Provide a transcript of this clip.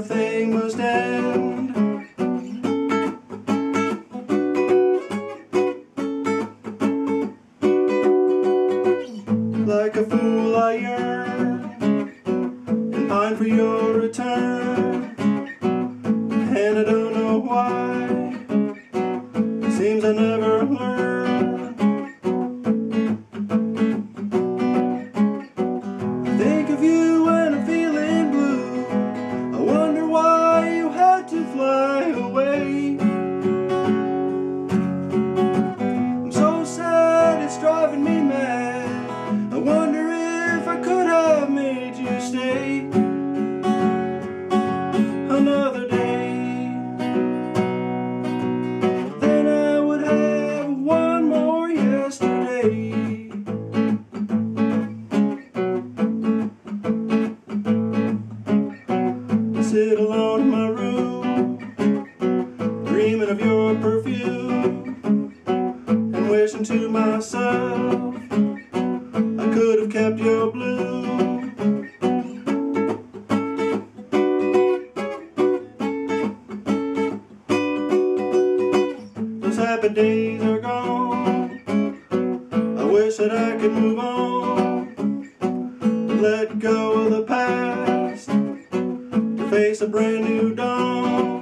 a thing must end. Like a fool I yearn and pine for your return, and I don't know why. It seems I never learn. I think of you when I'm feeling blue. I wonder why you had to fly away. I'm so sad, it's driving me mad. I wonder if I could have made you stay another day. Then I would have one more yesterday. I sit alone in my room, dreaming of your perfume, and wishing to myself I could have kept your blue. Those happy days are gone. I wish that I could move on, let go of the past, to face a brand new dawn.